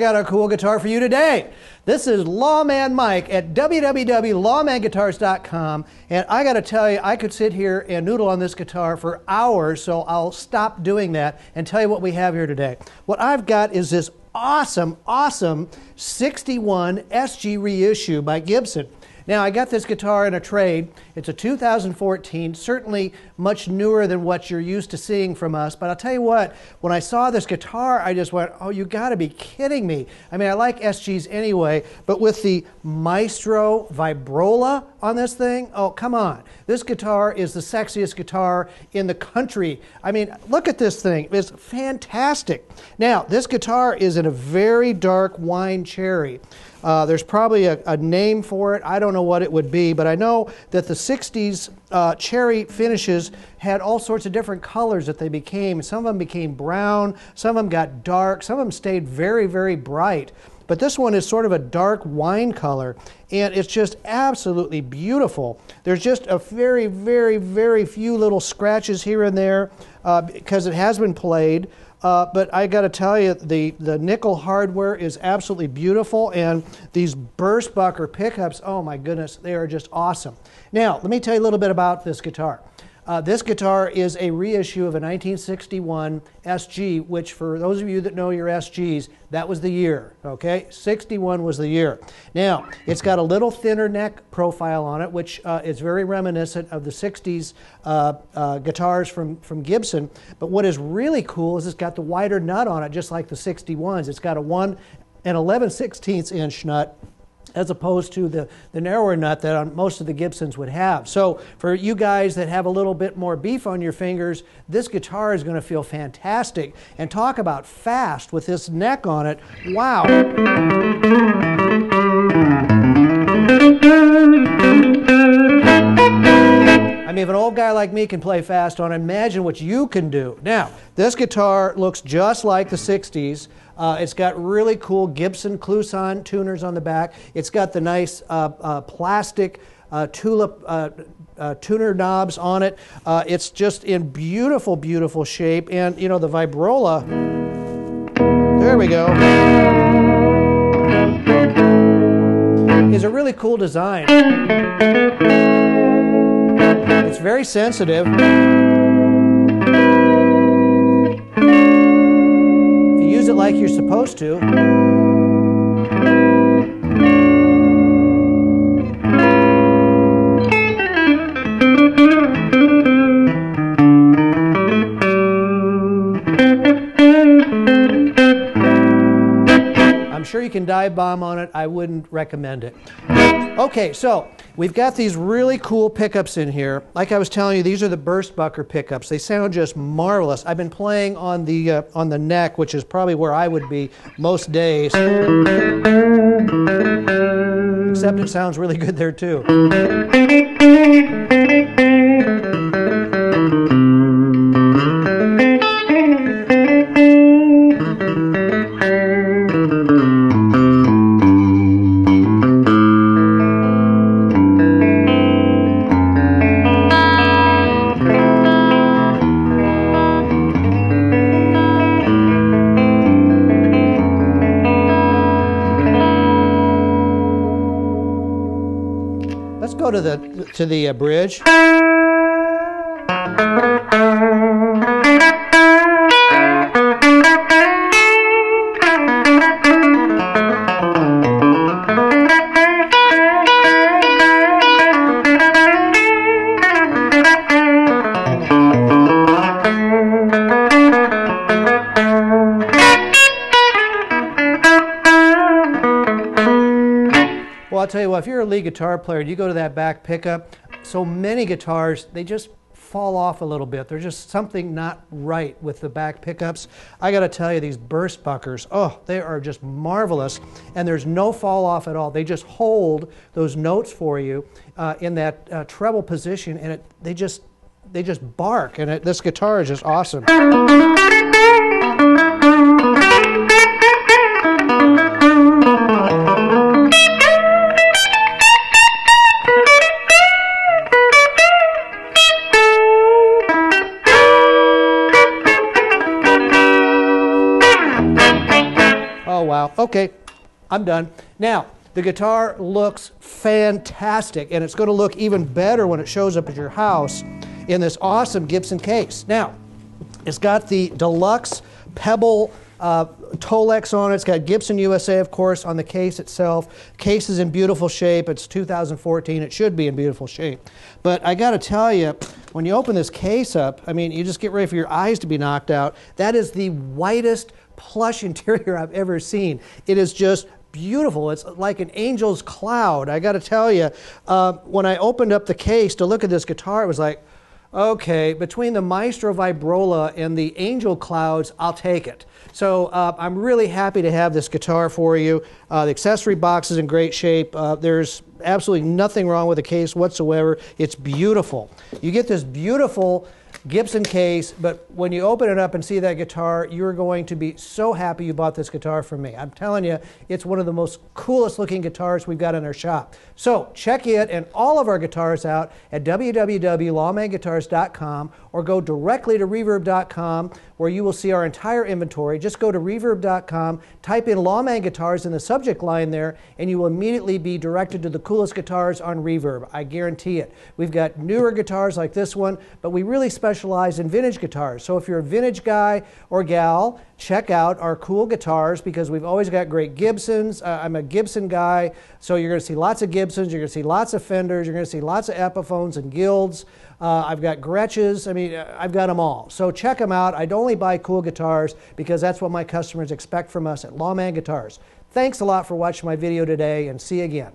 got a cool guitar for you today. This is Lawman Mike at www.lawmanguitars.com, and I got to tell you, I could sit here and noodle on this guitar for hours, so I'll stop doing that and tell you what we have here today. What I've got is this awesome, awesome 61 SG reissue by Gibson. Now, I got this guitar in a trade. It's a 2014, certainly much newer than what you're used to seeing from us, but I'll tell you what, when I saw this guitar, I just went, oh, you gotta be kidding me. I mean, I like SGs anyway, but with the Maestro Vibrola on this thing, oh, come on. This guitar is the sexiest guitar in the country. I mean, look at this thing, it's fantastic. Now, this guitar is in a very dark wine cherry. There's probably a name for it. I don't know what it would be, but I know that the 60s cherry finishes had all sorts of different colors that they became. Some of them became brown, some of them got dark, some of them stayed very, very bright. But this one is sort of a dark wine color, and it's just absolutely beautiful. There's just a very, very, very few little scratches here and there because it has been played. But I got to tell you, the nickel hardware is absolutely beautiful, and these Burstbucker pickups, oh my goodness, they are just awesome. Now, let me tell you a little bit about this guitar. This guitar is a reissue of a 1961 SG, which for those of you that know your SGs, that was the year, okay? 61 was the year. Now, it's got a little thinner neck profile on it, which is very reminiscent of the 60s guitars from Gibson. But what is really cool is it's got the wider nut on it, just like the 61s. It's got a 1 and 11/16 inch nut, as opposed to the narrower nut that on most of the Gibsons would have. So for you guys that have a little bit more beef on your fingers, this guitar is going to feel fantastic. And talk about fast with this neck on it. Wow. I mean, if an old guy like me can play fast on, imagine what you can do. Now, this guitar looks just like the 60s. It's got really cool Gibson Kluson tuners on the back. It's got the nice plastic tulip tuner knobs on it. It's just in beautiful, beautiful shape. And, you know, the Vibrola, there we go, is a really cool design. It's very sensitive. If you use it like you're supposed to, I'm sure you can dive bomb on it. I wouldn't recommend it. Okay, so we've got these really cool pickups in here. Like I was telling you, these are the Burstbucker pickups. They sound just marvelous. I've been playing on the neck, which is probably where I would be most days. Except it sounds really good there too. Go to the bridge. I'll tell you what, if you're a lead guitar player and you go to that back pickup, so many guitars, they just fall off a little bit. There's just something not right with the back pickups. I gotta tell you, these Burstbuckers, oh, they are just marvelous, and there's no fall off at all. They just hold those notes for you in that treble position, and they just bark, and this guitar is just awesome. okay, I'm done. Now, the guitar looks fantastic, and it's going to look even better when it shows up at your house in this awesome Gibson case. Now, it's got the deluxe pebble Tolex on it. It's got Gibson USA, of course, on the case itself. Case is in beautiful shape. It's 2014. It should be in beautiful shape. But I got to tell you, when you open this case up, I mean, you just get ready for your eyes to be knocked out. That is the whitest plush interior I've ever seen. It is just beautiful. It's like an angel's cloud. I got to tell you, when I opened up the case to look at this guitar, it was like, okay, between the Maestro Vibrola and the Angel Clouds, I'll take it. So I'm really happy to have this guitar for you. The accessory box is in great shape. There's absolutely nothing wrong with the case whatsoever. It's beautiful. You get this beautiful Gibson case, but when you open it up and see that guitar, you're going to be so happy you bought this guitar from me. I'm telling you, it's one of the most coolest looking guitars we've got in our shop. So check it and all of our guitars out at www.lawmanguitars.com, or go directly to Reverb.com, where you will see our entire inventory. Just go to Reverb.com, type in Lawman Guitars in the subject line there, and you will immediately be directed to the coolest guitars on Reverb. I guarantee it. We've got newer guitars like this one, but we really specialize in vintage guitars. So if you're a vintage guy or gal, check out our cool guitars, because we've always got great Gibsons. I'm a Gibson guy, so you're going to see lots of Gibsons, you're going to see lots of Fenders, you're going to see lots of Epiphones and Guilds. I've got Gretches. I mean, I've got them all. So check them out. I'd only buy cool guitars because that's what my customers expect from us at Lawman Guitars. Thanks a lot for watching my video today, and see you again.